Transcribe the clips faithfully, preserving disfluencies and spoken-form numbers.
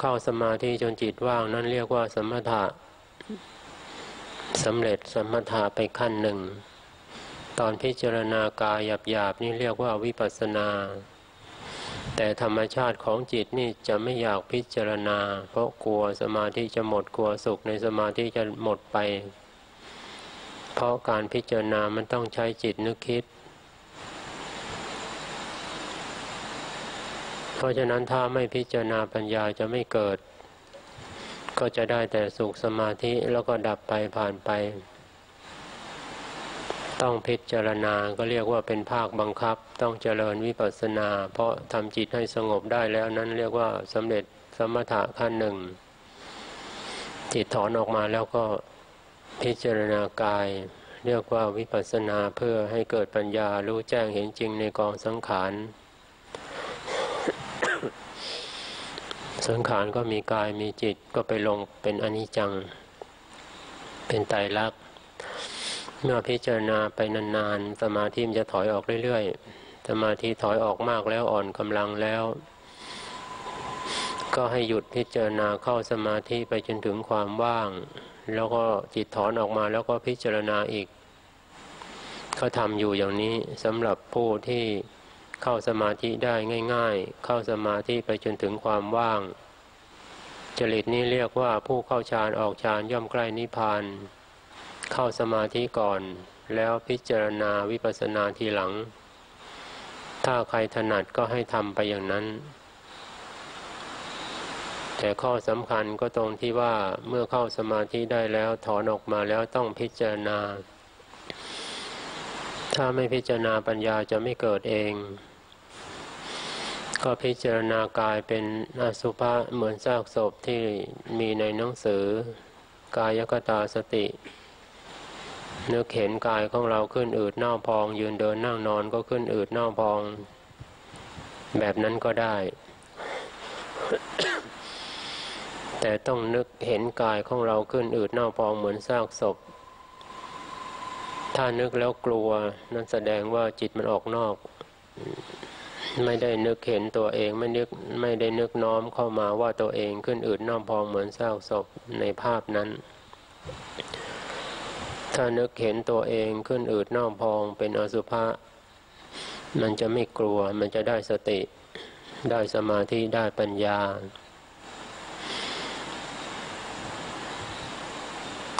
เข้าสมาธิจนจิตว่างนั้นเรียกว่าสมถะสำเร็จสมถะไปขั้นหนึ่งตอนพิจารณากายหยาบๆนี่เรียกว่าวิปัสสนาแต่ธรรมชาติของจิตนี่จะไม่อยากพิจารณาเพราะกลัวสมาธิจะหมดกลัวสุขในสมาธิจะหมดไปเพราะการพิจารณามันต้องใช้จิตนึกคิดเพราะฉะนั้นถ้าไม่พิจารณาปัญญาจะไม่เกิดก็จะได้แต่สุขสมาธิแล้วก็ดับไปผ่านไปต้องพิจารณาก็เรียกว่าเป็นภาคบังคับต้องเจริญวิปัสสนาเพราะทำจิตให้สงบได้แล้วนั้นเรียกว่าสำเร็จสมถะขั้นหนึ่งจิตถอนออกมาแล้วก็พิจารณากายเรียกว่าวิปัสสนาเพื่อให้เกิดปัญญารู้แจ้งเห็นจริงในกองสังขาร สังขารก็มีกายมีจิตก็ไปลงเป็นอนิจจังเป็นไตรลักษณ์เมื่อพิจารณาไปนานๆสมาธิมันจะถอยออกเรื่อยๆสมาธิถอยออกมากแล้วอ่อนกำลังแล้วก็ให้หยุดพิจารณาเข้าสมาธิไปจนถึงความว่างแล้วก็จิตถอนออกมาแล้วก็พิจารณาอีกเขาทำอยู่อย่างนี้สำหรับผู้ที่เข้าสมาธิได้ง่ายๆเข้าสมาธิไปจนถึงความว่างจริตนี้เรียกว่าผู้เข้าฌานออกฌานย่อมใกล้นิพพานเข้าสมาธิก่อนแล้วพิจารณาวิปัสสนาทีหลังถ้าใครถนัดก็ให้ทำไปอย่างนั้นแต่ข้อสำคัญก็ตรงที่ว่าเมื่อเข้าสมาธิได้แล้วถอนออกมาแล้วต้องพิจารณาถ้าไม่พิจารณาปัญญาจะไม่เกิดเองก็พิจารณากายเป็นอสุภะเหมือนซากศพที่มีในหนังสือกายคตาสตินึกเห็นกายของเราขึ้นอืดเน่าพองยืนเดินนั่งนอนก็ขึ้นอืดเน่าพองแบบนั้นก็ได้ แต่ต้องนึกเห็นกายของเราขึ้นอืดเน่าพองเหมือนซากศพถ้านึกแล้วกลัวนั่นแสดงว่าจิตมันออกนอกไม่ได้นึกเห็นตัวเองไม่นึกไม่ได้นึกน้อมเข้ามาว่าตัวเองขึ้นอืดเน่าพองเหมือนซากศพในภาพนั้นถ้านึกเห็นตัวเองขึ้นอืดเน่าพองเป็นอสุภะมันจะไม่กลัวมันจะได้สติได้สมาธิได้ปัญญา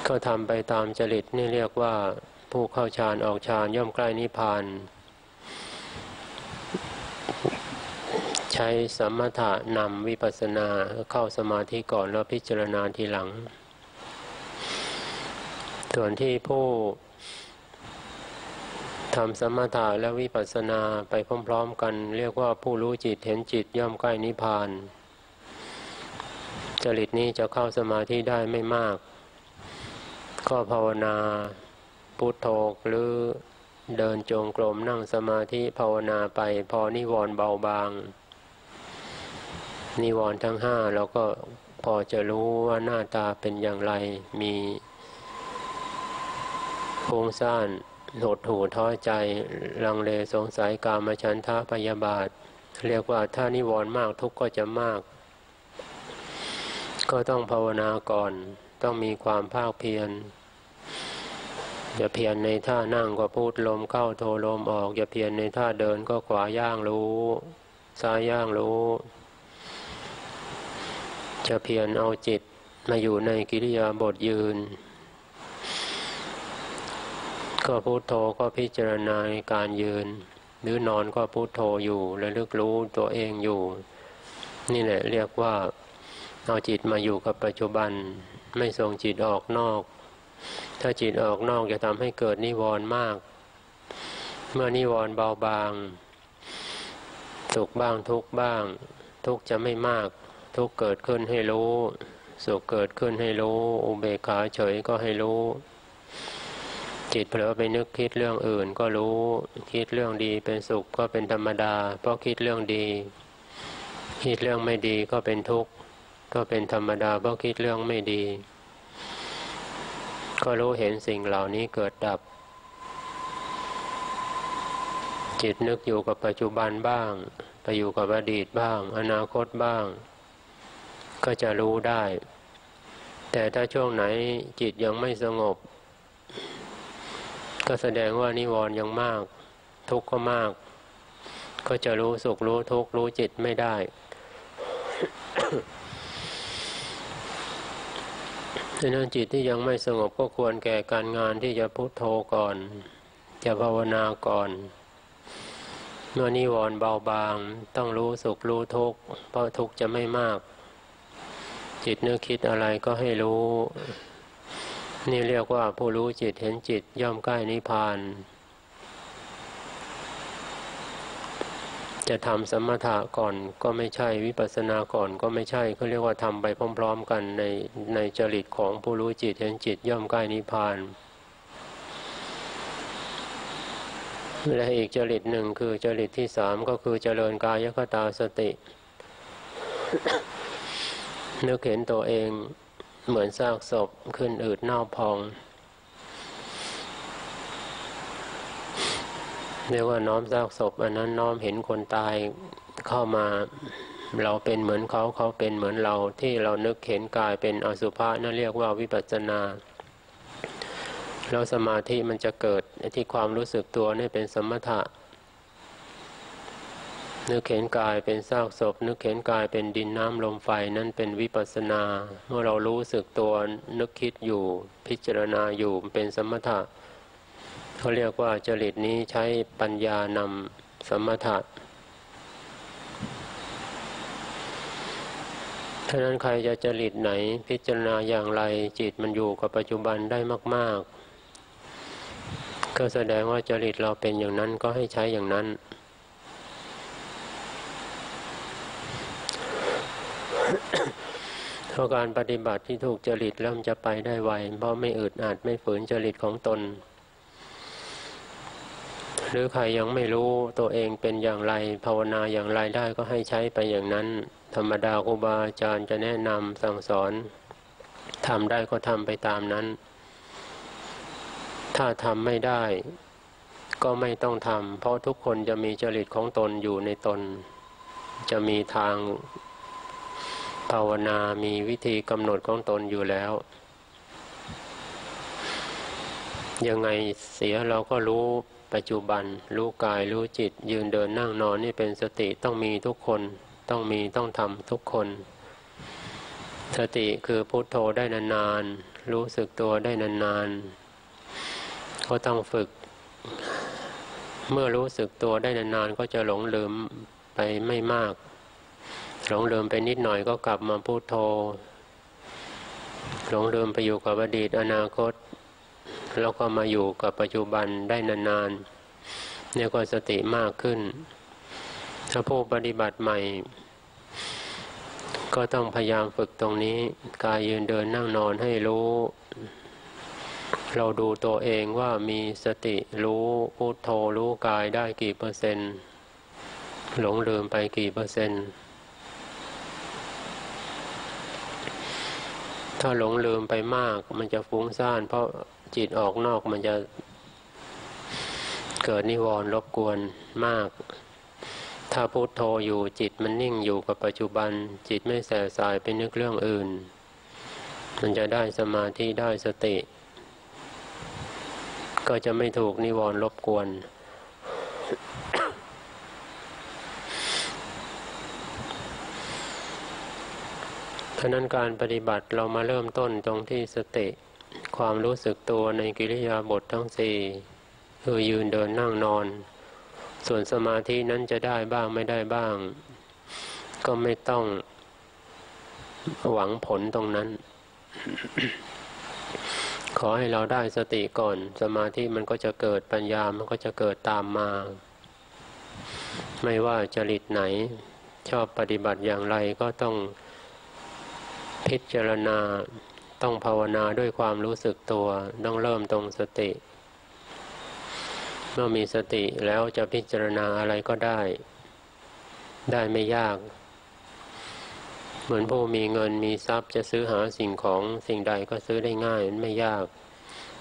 ก็ทำไปตามจริตนี่เรียกว่าผู้เข้าฌานออกฌานย่อมใกล้นิพพานใช้สมถะนำวิปัสสนาเข้าสมาธิก่อนแล้วพิจารณาทีหลังส่วนที่ผู้ทำสมถะและวิปัสสนาไปพร้อมๆกันเรียกว่าผู้รู้จิตเห็นจิตย่อมใกล้นิพพานจริตนี้จะเข้าสมาธิได้ไม่มากก็ภาวนาพุทโธหรือเดินจงกรมนั่งสมาธิภาวนาไปพอนิวรณ์เบาบางนิวรณ์ทั้งห้าเราก็พอจะรู้ว่าหน้าตาเป็นอย่างไรมีฟุ้งซ่านหดหู่ท้อใจลังเลสงสัยกามฉันทะพยาบาทเรียกว่าถ้านิวรณ์มากทุกข์ก็จะมากก็ต้องภาวนาก่อนต้องมีความภาคเพียรอย่าเพียรในท่านั่งก็พูดลมเข้าโทลมออกอย่าเพียรในท่าเดินก็ขวาย่างรู้ซ้ายย่างรู้จะเพียรเอาจิตมาอยู่ในกิริยาบถยืนก็พุทโธก็พิจารณาในการยืนหรือนอนก็พุทโธอยู่ระลึกรู้ตัวเองอยู่นี่แหละเรียกว่าเอาจิตมาอยู่กับปัจจุบันไม่ส่งจิตออกนอกถ้าจิตออกนอกจะทำให้เกิดนิวรณ์มากเมื่อนิวรณ์เบาบางสุขบ้างทุกข์บ้างทุกข์จะไม่มากทุกข์เกิดขึ้นให้รู้สุขเกิดขึ้นให้รู้อุเบกขาเฉยก็ให้รู้จิตเผลอไปนึกคิดเรื่องอื่นก็รู้คิดเรื่องดีเป็นสุขก็เป็นธรรมดาเพราะคิดเรื่องดีคิดเรื่องไม่ดีก็เป็นทุกข์ก็เป็นธรรมดาเพราะคิดเรื่องไม่ดีก็รู้เห็นสิ่งเหล่านี้เกิดดับจิตนึกอยู่กับปัจจุบันบ้างไปอยู่กับอดีตบ้างอนาคตบ้าง ก็จะรู้ได้แต่ถ้าช่วงไหนจิตยังไม่สงบก็แสดงว่านิวรณ์ยังมากทุกข์ก็มากก็จะรู้สุขรู้ทุกข์รู้จิตไม่ได้ ดังนั้นจิตที่ยังไม่สงบก็ควรแก่การงานที่จะพุทโธก่อนจะภาวนาก่อนเมื่อนิวรณ์เบาบางต้องรู้สุขรู้ทุกข์เพราะทุกข์จะไม่มากจิตนึกคิดอะไรก็ให้รู้นี่เรียกว่าผู้รู้จิตเห็นจิตย่อมใกล้นิพพานจะทำสมถะก่อนก็ไม่ใช่วิปัสสนาก่อนก็ไม่ใช่เขาเรียกว่าทำไปพร้อมๆกันในในจริตของผู้รู้จิตเห็นจิตย่อมใกล้นิพพานและอีกจริตหนึ่งคือจริตที่สามก็คือเจริญกายคตาสติ นึกเห็นตัวเองเหมือนซากศพขึ้นอืดเน่าพองเรียกว่าน้อมซากศพอันนั้นน้อมเห็นคนตายเข้ามาเราเป็นเหมือนเขาเขาเป็นเหมือนเราที่เรานึกเห็นกายเป็นอสุภะนั่นเรียกว่าวิปัสสนาแล้วสมาธิมันจะเกิดที่ความรู้สึกตัวนี่เป็นสมถะนึกเห็นกายเป็นซากศพนึกเห็นกายเป็นดินน้ำลมไฟนั่นเป็นวิปัสสนาเมื่อเรารู้สึกตัวนึกคิดอยู่พิจารณาอยู่เป็นสมถะเขาเรียกว่าจริตนี้ใช้ปัญญานำสมถะฉะนั้นใครจะจริตไหนพิจารณาอย่างไรจิตมันอยู่กับปัจจุบันได้มากๆก็แสดงว่าจริตเราเป็นอย่างนั้นก็ให้ใช้อย่างนั้นเพราะการปฏิบัติที่ถูกจริตแล้วมันจะไปได้ไวเพราะไม่อึดอัดไม่ฝืนจริตของตนหรือใครยังไม่รู้ตัวเองเป็นอย่างไรภาวนาอย่างไรได้ก็ให้ใช้ไปอย่างนั้นธรรมดาครูบาอาจารย์จะแนะนำสั่งสอนทำได้ก็ทำไปตามนั้นถ้าทำไม่ได้ก็ไม่ต้องทำเพราะทุกคนจะมีจริตของตนอยู่ในตนจะมีทางภาวนามีวิธีกำหนดของตนอยู่แล้วยังไงเสียเราก็รู้ปัจจุบันรู้กายรู้จิตยืนเดินนั่งนอนนี่เป็นสติต้องมีทุกคนต้องมีต้องทำทุกคนสติคือพุทโธได้นานๆรู้สึกตัวได้นานๆก็ต้องฝึกเมื่อรู้สึกตัวได้นานๆก็จะหลงลืมไปไม่มากหลงลืมไปนิดหน่อยก็กลับมาพุทโธหลงลืมไปอยู่กับอดีตอนาคตแล้วก็มาอยู่กับปัจจุบันได้นานๆเนี่ยก็สติมากขึ้นถ้าผู้ปฏิบัติใหม่ก็ต้องพยายามฝึกตรงนี้กายยืนเดินนั่งนอนให้รู้เราดูตัวเองว่ามีสติรู้พุทโธรู้กายได้กี่เปอร์เซ็นต์หลงลืมไปกี่เปอร์เซ็นต์ถ้าหลงลืมไปมากมันจะฟุ้งซ่านเพราะจิตออกนอกมันจะเกิดนิวรณ์รบกวนมากถ้าพุทโธอยู่จิตมันนิ่งอยู่กับปัจจุบันจิตไม่แส่สายไปนึกเรื่องอื่นมันจะได้สมาธิได้สติก็จะไม่ถูกนิวรณ์รบกวน เพราะนั้นการปฏิบัติเรามาเริ่มต้นตรงที่สติความรู้สึกตัวในกิริยาบถทั้งสี่คือยืนเดินนั่งนอนส่วนสมาธินั้นจะได้บ้างไม่ได้บ้างก็ไม่ต้องหวังผลตรงนั้น ขอให้เราได้สติก่อนสมาธิมันก็จะเกิดปัญญามันก็จะเกิดตามมาไม่ว่าจริตไหนชอบปฏิบัติอย่างไรก็ต้องพิจารณาต้องภาวนาด้วยความรู้สึกตัวต้องเริ่มตรงสติเมื่อมีสติแล้วจะพิจารณาอะไรก็ได้ได้ไม่ยากเหมือนผู้มีเงินมีทรัพย์จะซื้อหาสิ่งของสิ่งใดก็ซื้อได้ง่ายไม่ยาก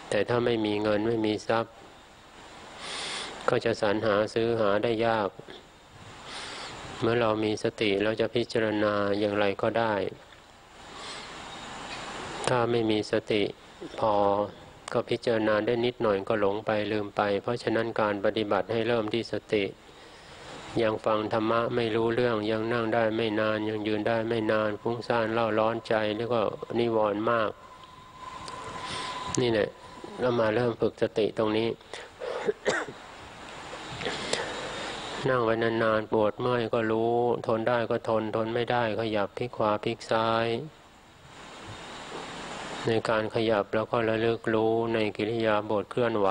แต่ถ้าไม่มีเงินไม่มีทรัพย์ก็จะสรรหาซื้อหาได้ยากเมื่อเรามีสติเราจะพิจารณาอย่างไรก็ได้ ถ้าไม่มีสติพอก็พิจารณาได้นิดหน่อยก็หลงไปลืมไปเพราะฉะนั้นการปฏิบัติให้เริ่มที่สติยังฟังธรรมะไม่รู้เรื่องยังนั่งได้ไม่นานยังยืนได้ไม่นานฟุ้งซ่านเล่าร้อนใจแล้วก็นิวรณ์มากนี่แหละเรามาเริ่มฝึกสติตรงนี้ นั่งไว้นานๆปวดเมื่อยก็รู้ทนได้ก็ทนทนไม่ได้ขยับพลิกขวาพลิกซ้ายในการขยับแล้วก็ระลึกรู้ในกิริยาบทเคลื่อนไหว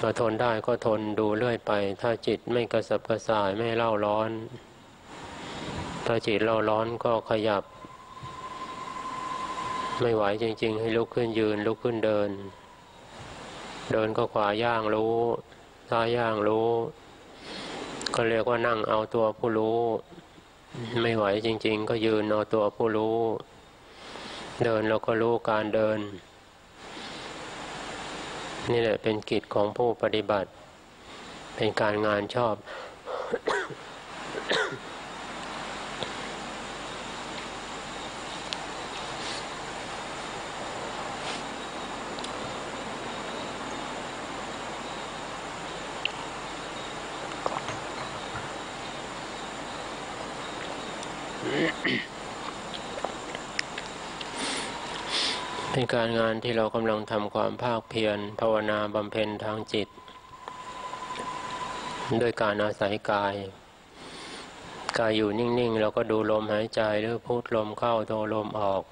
ก็ทนได้ก็ทนดูเรื่อยไปถ้าจิตไม่กระสับกระส่ายไม่เล่าร้อนถ้าจิตเล่าร้อนก็ขยับไม่ไหวจริงๆให้ลุกขึ้นยืนลุกขึ้นเดินเดินก็ขวาย่างรู้ซ้ายย่างรู้ก็เรียกว่านั่งเอาตัวผู้รู้ไม่ไหวจริงๆก็ยืนเอาตัวผู้รู้เดินเราก็รู้การเดินนี่แหละเป็นกิจของผู้ปฏิบัติเป็นการงานชอบ เป็นการงานที่เรากำลังทำความภาคเพียรภาวนาบำเพ็ญทางจิตด้วยการอาศัยกายกายอยู่นิ่งๆเราก็ดูลมหายใจหรือพุทลมเข้าโทลมออก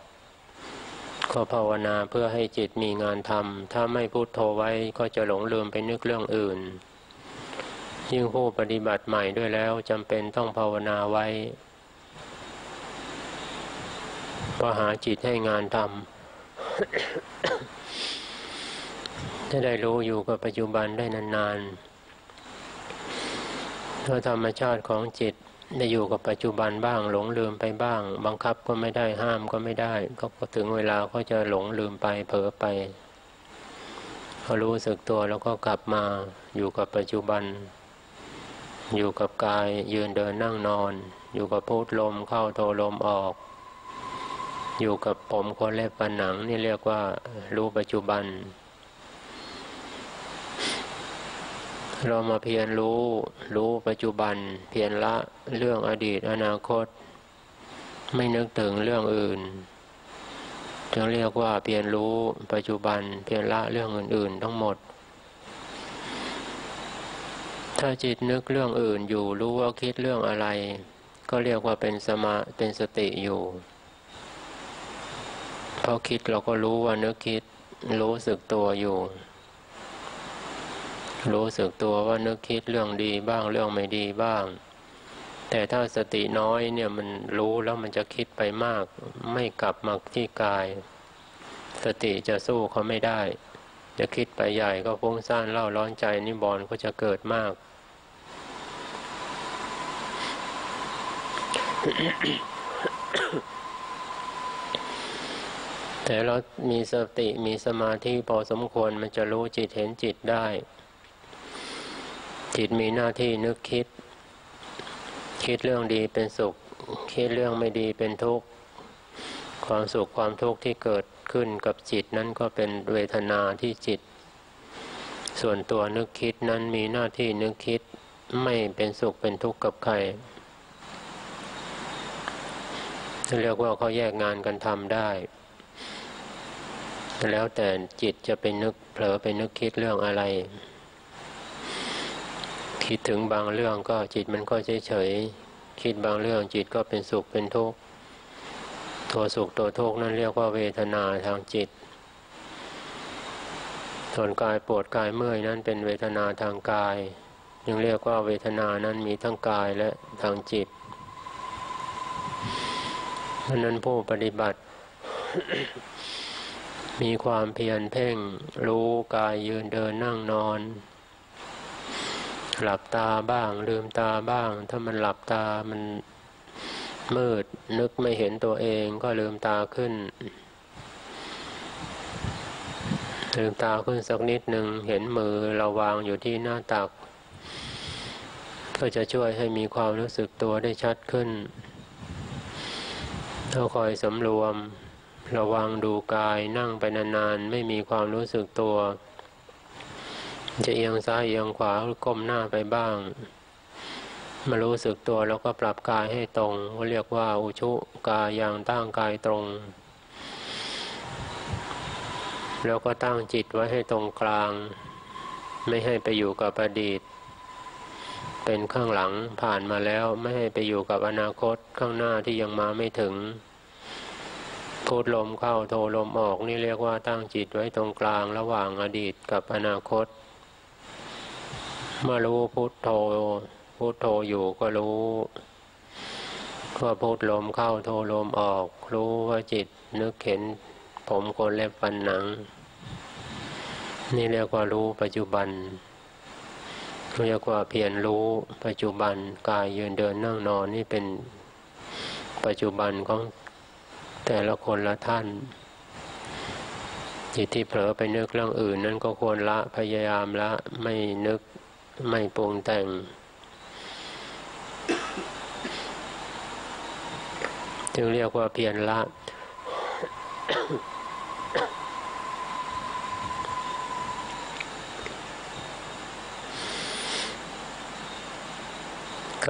ก็ภาวนาเพื่อให้จิตมีงานทำถ้าไม่พุทโธไว้ก็จะหลงลืมไปนึกเรื่องอื่นยิ่งผู้ปฏิบัติใหม่ด้วยแล้วจำเป็นต้องภาวนาไว้ก็หาจิตให้งานทำจะได้รู้อยู่กับปัจจุบันได้นานๆถ้าธรรมชาติของจิตได้อยู่กับปัจจุบันบ้างหลงลืมไปบ้างบังคับก็ไม่ได้ห้ามก็ไม่ได้ก็ถึงเวลาก็จะหลงลืมไปเผลอไปพอรู้สึกตัวแล้วก็กลับมาอยู่กับปัจจุบันอยู่กับกายยืนเดินนั่งนอนอยู่กับพุทลมเข้าโทลมออกอยู่กับผมขนเล็บฟันหนังนี่เรียกว่ารู้ปัจจุบันเรามาเพียรรู้รู้ปัจจุบันเพียรละเรื่องอดีตอนาคตไม่นึกถึงเรื่องอื่นจึงเรียกว่าเพียรรู้ปัจจุบันเพียรละเรื่องอื่นๆทั้งหมดถ้าจิตนึกเรื่องอื่นอยู่รู้ว่าคิดเรื่องอะไรก็เรียกว่าเป็นสมาเป็นสติอยู่พอคิดเราก็รู้ว่านึกคิดรู้สึกตัวอยู่รู้สึกตัวว่านึกคิดเรื่องดีบ้างเรื่องไม่ดีบ้างแต่ถ้าสติน้อยเนี่ยมันรู้แล้วมันจะคิดไปมากไม่กลับมาที่กายสติจะสู้เขาไม่ได้จะคิดไปใหญ่ก็ฟุ้งซ่านเล่าร้อนใจนิวรณ์ก็จะเกิดมาก แต่เรามีสติมีสมาธิพอสมควรมันจะรู้จิตเห็นจิตได้จิตมีหน้าที่นึกคิดคิดเรื่องดีเป็นสุขคิดเรื่องไม่ดีเป็นทุกข์ความสุขความทุกข์ที่เกิดขึ้นกับจิตนั้นก็เป็นเวทนาที่จิตส่วนตัวนึกคิดนั้นมีหน้าที่นึกคิดไม่เป็นสุขเป็นทุกข์กับใครเรียกว่าเขาแยกงานกันทำได้แล้วแต่จิตจะไปนึกเผลอไปนึกคิดเรื่องอะไรคิดถึงบางเรื่องก็จิตมันก็เฉยๆคิดบางเรื่องจิตก็เป็นสุขเป็นทุกข์ตัวสุขตัวทุกข์นั่นเรียกว่าเวทนาทางจิตส่วนกายปวดกายเมื่อยนั้นเป็นเวทนาทางกายยังเรียกว่าเวทนานั้นมีทั้งกายและทางจิตเพราะนั้นผู้ปฏิบัติ มีความเพียรเพ่งรู้กายยืนเดินนั่งนอนหลับตาบ้างลืมตาบ้างถ้ามันหลับตามันมืดนึกไม่เห็นตัวเองก็ลืมตาขึ้นลืมตาขึ้นสักนิดหนึ่งเห็นมือเราวางอยู่ที่หน้าตักก็จะช่วยให้มีความรู้สึกตัวได้ชัดขึ้น ถ้าคอยสำรวมระวังดูกายนั่งไปนานๆไม่มีความรู้สึกตัวจะเอียงซ้ายเอียงขวาก้มหน้าไปบ้างมารู้สึกตัวแล้วก็ปรับกายให้ตรงเขาเรียกว่าอุชุกายอย่างตั้งกายตรงแล้วก็ตั้งจิตไว้ให้ตรงกลางไม่ให้ไปอยู่กับอดีตเป็นข้างหลังผ่านมาแล้วไม่ให้ไปอยู่กับอนาคตข้างหน้าที่ยังมาไม่ถึงพูดลมเข้าโทลมออกนี่เรียกว่าตั้งจิตไว้ตรงกลางระหว่างอดีตกับอนาคตมารู้พุทโธพุทโธอยู่ก็รู้ว่าพูดลมเข้าโทลมออกรู้ว่าจิตนึกเห็นผมขนเล็บฟันหนังนี่เรียกว่ารู้ปัจจุบันเรียกว่าเพียรรู้ปัจจุบันกายยืนเดินนั่งนอนนี่เป็นปัจจุบันของแต่ละคนละท่านจิตที่เผลอไปนึกเรื่องอื่นนั้นก็ควรละพยายามละไม่นึกไม่ปรุงแต่งจึงเรียกว่าเพียรละ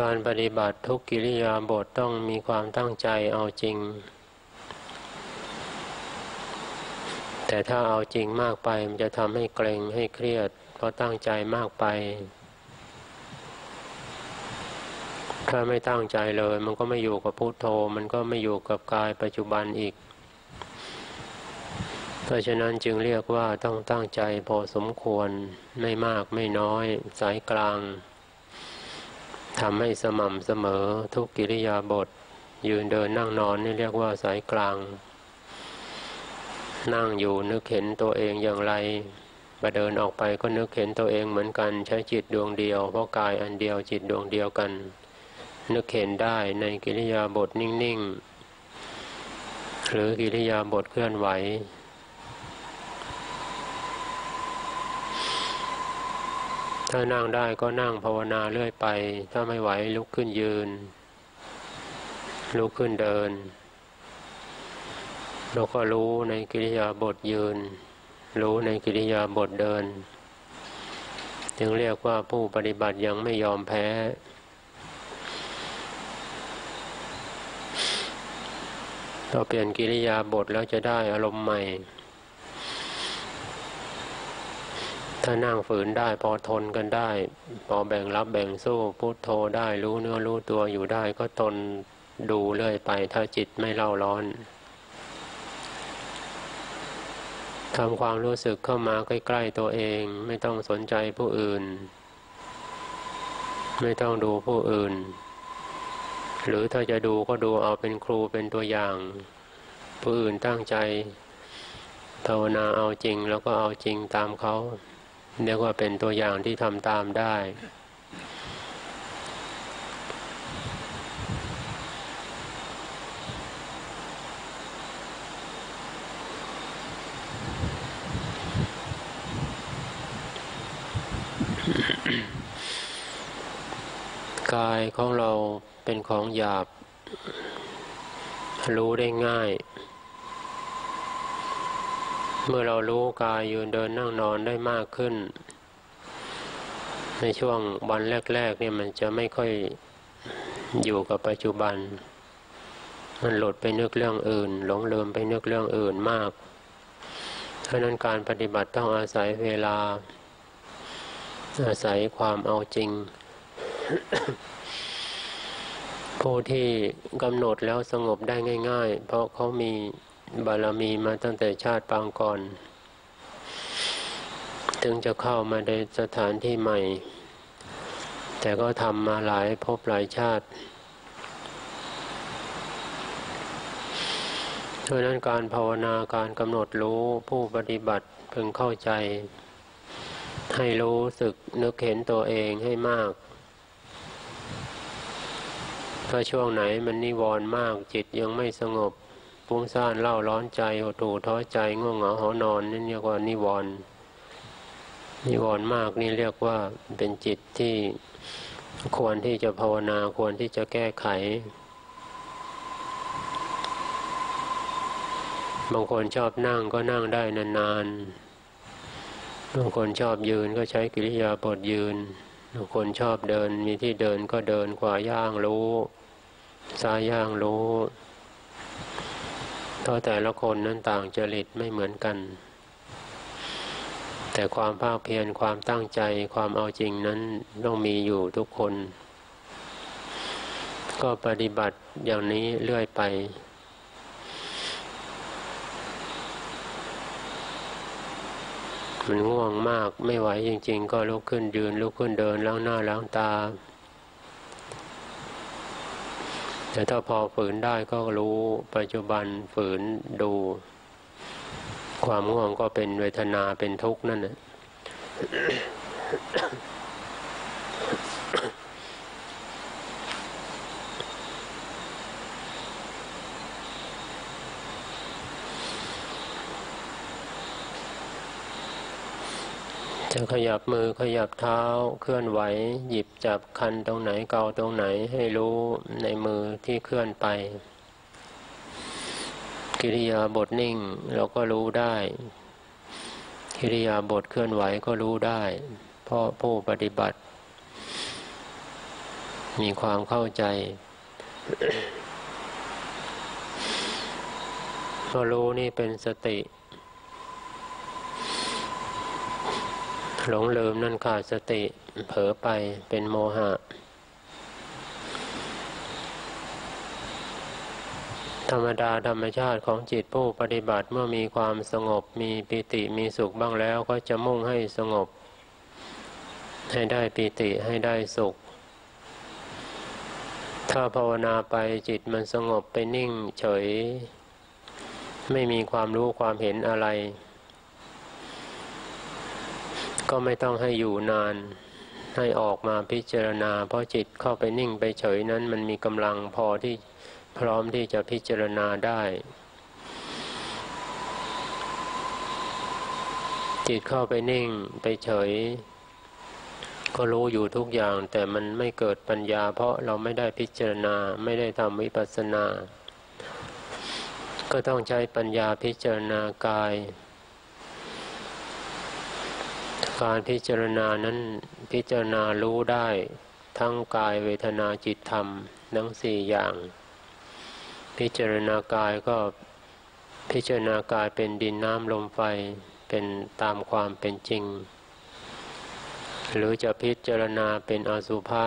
การปฏิบัติทุกกิริยาบทต้องมีความตั้งใจเอาจริงแต่ถ้าเอาจริงมากไปมันจะทำให้เกร็งให้เครียดเพราะตั้งใจมากไปถ้าไม่ตั้งใจเลยมันก็ไม่อยู่กับพุทโธมันก็ไม่อยู่กับกายปัจจุบันอีกเพราะฉะนั้นจึงเรียกว่าต้องตั้งใจพอสมควรไม่มากไม่น้อยสายกลางทำให้สม่ำเสมอทุกกิริยาบทยืนเดินนั่งนอนนี่เรียกว่าสายกลางนั่งอยู่นึกเห็นตัวเองอย่างไรไปเดินออกไปก็นึกเห็นตัวเองเหมือนกันใช้จิตดวงเดียวเพราะกายอันเดียวจิตดวงเดียวกันนึกเห็นได้ในกิริยาบทนิ่งๆหรือกิริยาบทเคลื่อนไหวถ้านั่งได้ก็นั่งภาวนาเรื่อยไปถ้าไม่ไหวลุกขึ้นยืนลุกขึ้นเดินเราก็รู้ในกิริยาบทยืนรู้ในกิริยาบทเดินจึงเรียกว่าผู้ปฏิบัติยังไม่ยอมแพ้เราเปลี่ยนกิริยาบทแล้วจะได้อารมณ์ใหม่ถ้านั่งฝืนได้พอทนกันได้พอแบ่งรับแบ่งสู้พุทโธได้รู้เนื้อรู้ตัวอยู่ได้ก็ทนดูเรื่อยไปถ้าจิตไม่เล่าร้อนทำความรู้สึกเข้ามาใกล้ๆตัวเองไม่ต้องสนใจผู้อื่นไม่ต้องดูผู้อื่นหรือถ้าจะดูก็ดูเอาเป็นครูเป็นตัวอย่างผู้อื่นตั้งใจภาวนาเอาจริงแล้วก็เอาจริงตามเขาเรียกว่าเป็นตัวอย่างที่ทำตามได้กายของเราเป็นของหยาบรู้ได้ง่ายเมื่อเรารู้กายยืนเดินนั่งนอนได้มากขึ้นในช่วงวันแรกๆเนี่ยมันจะไม่ค่อยอยู่กับปัจจุบันมันหลุดไปนึกเรื่องอื่นหลงลืมไปนึกเรื่องอื่นมากเพราะนั้นการปฏิบัติต้องอาศัยเวลาอาศัยความเอาจริง ผู้ที่กำหนดแล้วสงบได้ง่ายๆเพราะเขามีบารมีมาตั้งแต่ชาติปางก่อนถึงจะเข้ามาในสถานที่ใหม่แต่ก็ทำมาหลายภพหลายชาติเพราะนั้นการภาวนาการกำหนดรู้ผู้ปฏิบัติพึงเข้าใจให้รู้สึกนึกเห็นตัวเองให้มากถ้าช่วงไหนมันนิวรณ์มากจิตยังไม่สงบฟุ้งซ่านเล่าร้อนใจหดหู่ท้อใจง่วงเหงาหอนอนนี่เรียกว่านิวรณ์นิวรณ์มากนี่เรียกว่าเป็นจิตที่ควรที่จะภาวนาควรที่จะแก้ไข บางคนชอบนั่งก็นั่งได้นานๆบางคนชอบยืนก็ใช้กิริยาบถยืนบางคนชอบเดินมีที่เดินก็เดินขวาย่างรู้ซ้ายย่างรู้เพราะแต่ละคนนั้นต่างจริตไม่เหมือนกันแต่ความภาคเพียรความตั้งใจความเอาจริงนั้นต้องมีอยู่ทุกคนก็ปฏิบัติอย่างนี้เรื่อยไปมันง่วงมากไม่ไหวจริงๆก็ลุกขึ้นยืนลุกขึ้นเดินล้างหน้าล้างตาแต่ถ้าพอฝืนได้ก็รู้ปัจจุบันฝืนดูความง่วงก็เป็นเวทนาเป็นทุกข์นั่นแหละ จะขยับมือขยับเท้าเคลื่อนไหวหยิบจับคันตรงไหนเกาตรงไหนให้รู้ในมือที่เคลื่อนไปกิริยาบถนิ่งเราก็รู้ได้กิริยาบถเคลื่อนไหวก็รู้ได้เพราะผู้ปฏิบัติมีความเข้าใจ พอรู้นี่เป็นสติหลงลืมนั่นขาดสติเผลอไปเป็นโมหะธรรมดาธรรมชาติของจิตผู้ปฏิบัติเมื่อมีความสงบมีปิติมีสุขบ้างแล้วก็จะมุ่งให้สงบให้ได้ปิติให้ได้สุขถ้าภาวนาไปจิตมันสงบไปนิ่งเฉยไม่มีความรู้ความเห็นอะไรก็ไม่ต้องให้อยู่นานให้ออกมาพิจารณาเพราะจิตเข้าไปนิ่งไปเฉยนั้นมันมีกำลังพอที่พร้อมที่จะพิจารณาได้จิตเข้าไปนิ่งไปเฉยก็รู้อยู่ทุกอย่างแต่มันไม่เกิดปัญญาเพราะเราไม่ได้พิจารณาไม่ได้ทำวิปัสสนาก็ต้องใช้ปัญญาพิจารณากายการพิจารณานั้นพิจารณารู้ได้ทั้งกายเวทนาจิตธรรมทั้งสี่อย่างพิจารณากายก็พิจารณากายเป็นดินน้ำลมไฟเป็นตามความเป็นจริงหรือจะพิจารณาเป็นอสุภะ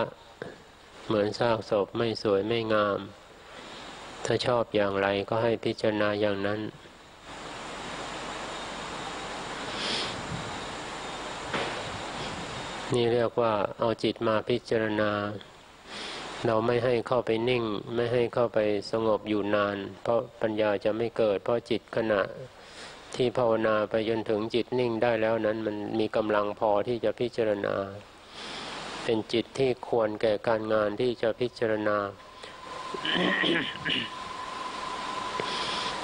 เหมือนซากศพไม่สวยไม่งามถ้าชอบอย่างไรก็ให้พิจารณาอย่างนั้นนี่เรียกว่าเอาจิตมาพิจารณาเราไม่ให้เข้าไปนิ่งไม่ให้เข้าไปสงบอยู่นานเพราะปัญญาจะไม่เกิดเพราะจิตขณะที่ภาวนาไปจนถึงจิตนิ่งได้แล้วนั้นมันมีกำลังพอที่จะพิจารณาเป็นจิตที่ควรแก่การงานที่จะพิจารณา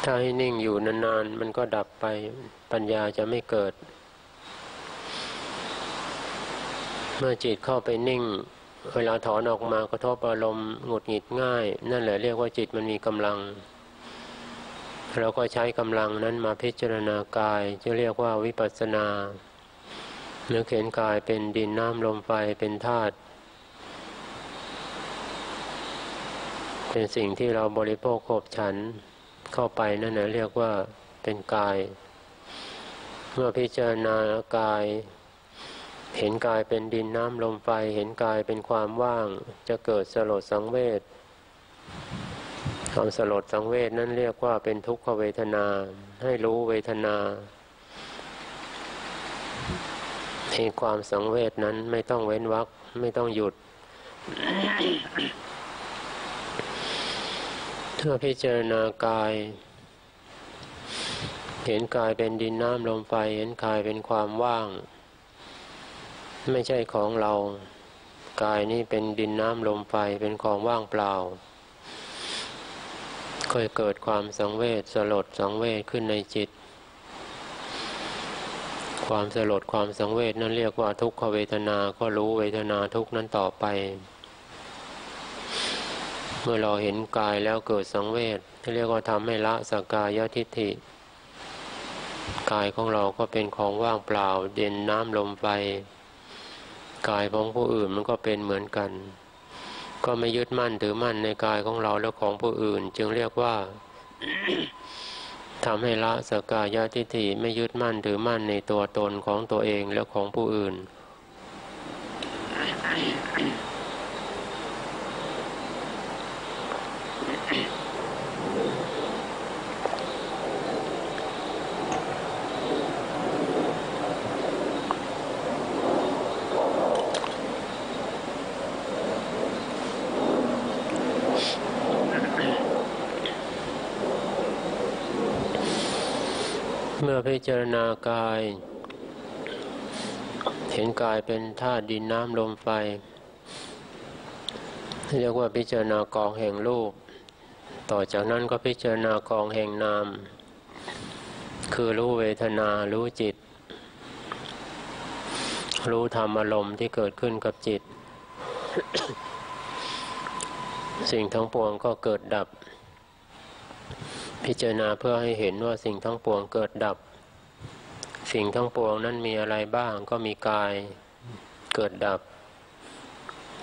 ถ้าให้นิ่งอยู่นานๆมันก็ดับไปปัญญาจะไม่เกิดเมื่อจิตเข้าไปนิ่งเวลาถอนออกมากระทบอารมณ์หงุดหงิดง่ายนั่นแหละเรียกว่าจิตมันมีกำลังเราก็ใช้กำลังนั้นมาพิจารณากายจะเรียกว่าวิปัสสนาหรือเห็นกายเป็นดินน้ำลมไฟเป็นธาตุเป็นสิ่งที่เราบริโภคขบฉันเข้าไปนั่นแหละเรียกว่าเป็นกายเมื่อพิจารณากายเห็นกายเป็นดินน้ำลมไฟเห็นกายเป็นความว่างจะเกิดสลดสังเวชความสลดสังเวชนั้นเรียกว่าเป็นทุกขเวทนาให้รู้เวทนาให้ความสังเวชนั้นไม่ต้องเว้นวรรคไม่ต้องหยุด ถ้าพิจารณากายเห็นกายเป็นดินน้ำลมไฟเห็นกายเป็นความว่างไม่ใช่ของเรากายนี้เป็นดินน้ำลมไฟเป็นของว่างเปล่าค่อยเกิดความสังเวชสลดสังเวชขึ้นในจิตความสลดความสังเวชนั้นเรียกว่าทุกขเวทนาก็รู้เวทนาทุกนั้นต่อไปเมื่อเราเห็นกายแล้วเกิดสังเวชที่เรียกว่าทำให้ละสักกายทิฏฐิ กายของเราก็เป็นของว่างเปล่าเดินน้ำลมไฟกายของผู้อื่นมันก็เป็นเหมือนกันก็ไม่ยึดมั่นถือมั่นในกายของเราและของผู้อื่นจึงเรียกว่า ทำให้ละสักกายทิฏฐิไม่ยึดมั่นถือมั่นในตัวตนของตัวเองและของผู้อื่น เมื่อพิจารณากายเห็นกายเป็นธาตุดินน้ำลมไฟเรียกว่าพิจารณากองแห่งรูปต่อจากนั้นก็พิจารณากองแห่งนามคือรู้เวทนารู้จิตรู้ธรรมอารมณ์ที่เกิดขึ้นกับจิต สิ่งทั้งปวงก็เกิดดับพิจารณาเพื่อให้เห็นว่าสิ่งทั้งปวงเกิดดับสิ่งทั้งปวงนั้นมีอะไรบ้างก็มีกายเกิดดับ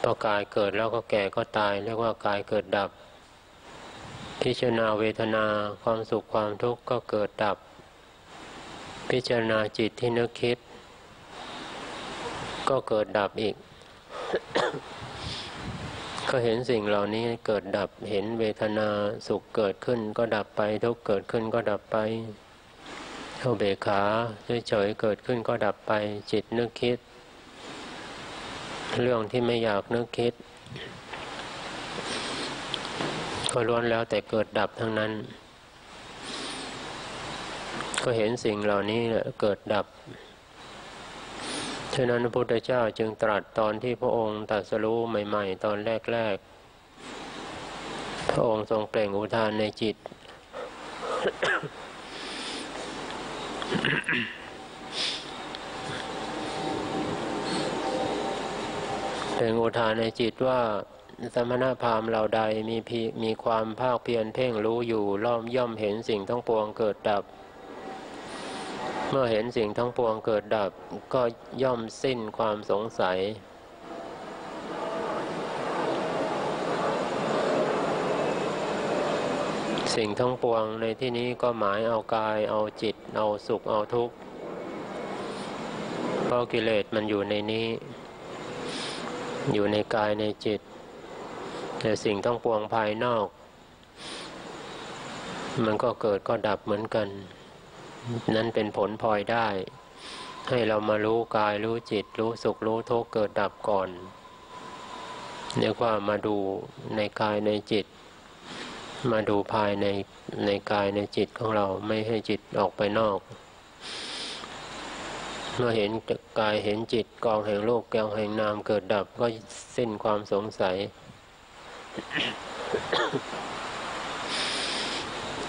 พอกายเกิดแล้วก็แก่ก็ตายเรียกว่ากายเกิดดับพิจารณาเวทนาความสุขความทุกข์ก็เกิดดับพิจารณาจิตที่นึกคิดก็เกิดดับอีก ก็เห็นสิ่งเหล่านี้เกิดดับเห็นเวทนาสุขเกิดขึ้นก็ดับไปทุกข์เกิดขึ้นก็ดับไปอุเบกขาเฉยๆเกิดขึ้นก็ดับไปจิตนึกคิดเรื่องที่ไม่อยากนึกคิดก็ล้วนแล้วแต่เกิดดับทั้งนั้นก็เห็นสิ่งเหล่านี้เกิดดับฉะนั้นพระพุทธเจ้าจึงตรัสตอนที่พระองค์ตรัสรู้ใหม่ๆตอนแรกๆพระองค์ทรงเปล่งอุทานในจิต เปล่งอุทานในจิตว่าสมณพราหมณ์เหล่าใดมีพีมีความภาคเพียรเพ่งรู้อยู่ล้อมย่อมเห็นสิ่งทั้งปวงเกิดดับเมื่อเห็นสิ่งทั้งปวงเกิดดับก็ย่อมสิ้นความสงสัยสิ่งทั้งปวงในที่นี้ก็หมายเอากายเอาจิตเอาสุขเอาทุกข์เพราะกิเลสมันอยู่ในนี้อยู่ในกายในจิตแต่สิ่งทั้งปวงภายนอกมันก็เกิดก็ดับเหมือนกันนั่นเป็นผลพลอยได้ให้เรามารู้กายรู้จิตรู้สุขรู้ทุกข์เกิดดับก่อนเรียกว่ามาดูในกายในจิตมาดูภายในในกายในจิตของเราไม่ให้จิตออกไปนอกเมื่อเห็นกายเห็นจิตกองแห่งรูปกองแห่งนามเกิดดับก็สิ้นความสงสัย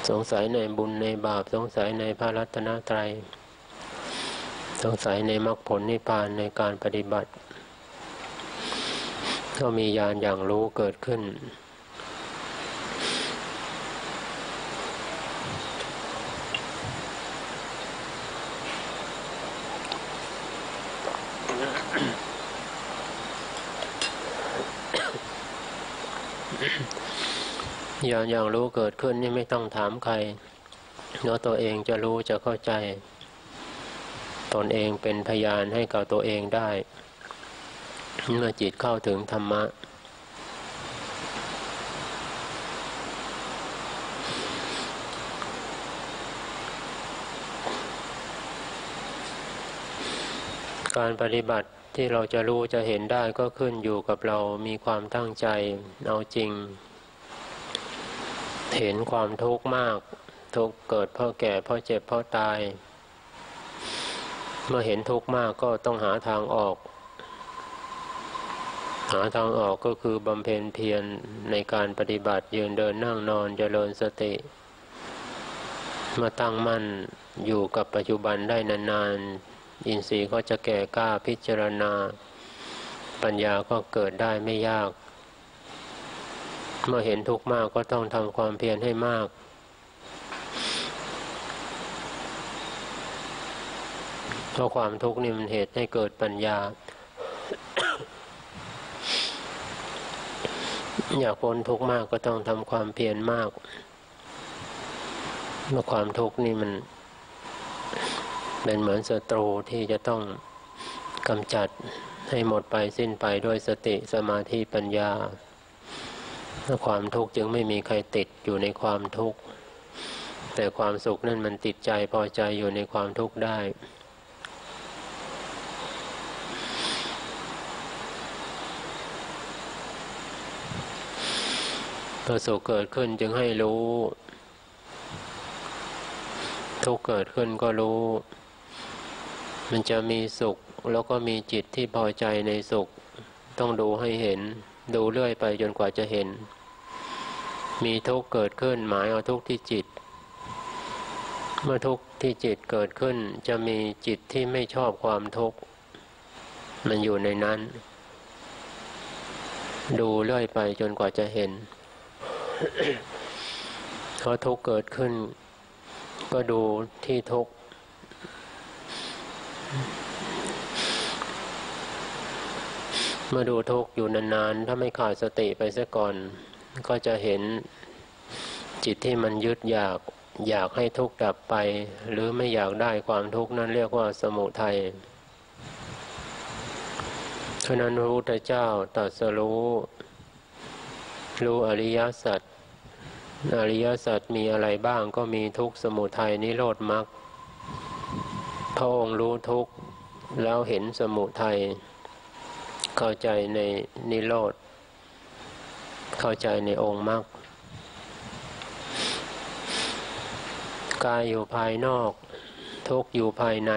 สงสัยในบุญในบาปสงสัยในพระรัตนตรัยสงสัยในมรรคผลนิพพานในการปฏิบัติก็มีญาณอย่างรู้เกิดขึ้นญาณอย่างรู้เกิดขึ้นนี่ไม่ต้องถามใครเนาะตัวเองจะรู้จะเข้าใจตนเองเป็นพยานให้กับตัวเองได้เมื่อจิตเข้าถึงธรรมะการปฏิบัติที่เราจะรู้จะเห็นได้ก็ขึ้นอยู่กับเรามีความตั้งใจเอาจริงเห็นความทุกข์มากทุกข์เกิดเพราะแก่เพราะเจ็บเพราะตายเมื่อเห็นทุกข์มากก็ต้องหาทางออกหาทางออกก็คือบำเพ็ญเพียรในการปฏิบัติยืนเดินนั่งนอนเจริญสติเมื่อตั้งมั่นอยู่กับปัจจุบันได้นานๆอินทรีย์ก็จะแก่กล้าพิจารณาปัญญาก็เกิดได้ไม่ยากเมื่อเห็นทุกข์มากก็ต้องทำความเพียรให้มาก เพราะความทุกข์นี่มันเหตุให้เกิดปัญญา อยากพ้นทุกข์มากก็ต้องทำความเพียรมากเมื่อความทุกข์นี่มันเป็นเหมือนศัตรูที่จะต้องกำจัดให้หมดไปสิ้นไปด้วยสติสมาธิปัญญาความทุกข์จึงไม่มีใครติดอยู่ในความทุกข์แต่ความสุขนั่นมันติดใจพอใจอยู่ในความทุกข์ได้เมื่อสุขเกิดขึ้นจึงให้รู้ทุกข์เกิดขึ้นก็รู้มันจะมีสุขแล้วก็มีจิตที่พอใจในสุขต้องดูให้เห็นดูเรื่อยไปจนกว่าจะเห็นมีทุกข์เกิดขึ้นหมายเอาทุกข์ที่จิตเมื่อทุกข์ที่จิตเกิดขึ้นจะมีจิตที่ไม่ชอบความทุกข์มันอยู่ในนั้นดูเรื่อยไปจนกว่าจะเห็น พอทุกข์เกิดขึ้นก็ดูที่ทุกข์เมื่อดูทุกข์อยู่นานๆถ้าไม่ขาดสติไปซะก่อนก็จะเห็นจิตที่มันยึดอยากอยากให้ทุกข์ดับไปหรือไม่อยากได้ความทุกข์นั่นเรียกว่าสมุทัยฉะนั้นพระพุทธเจ้าตรัสรู้รู้อริยสัจอริยสัจมีอะไรบ้างก็มีทุกข์สมุทัยนิโรธมรรคพระองค์รู้ทุกข์แล้วเห็นสมุทัยเข้าใจในนิโรธเข้าใจในองค์มรรคกายอยู่ภายนอกทุกข์อยู่ภายใน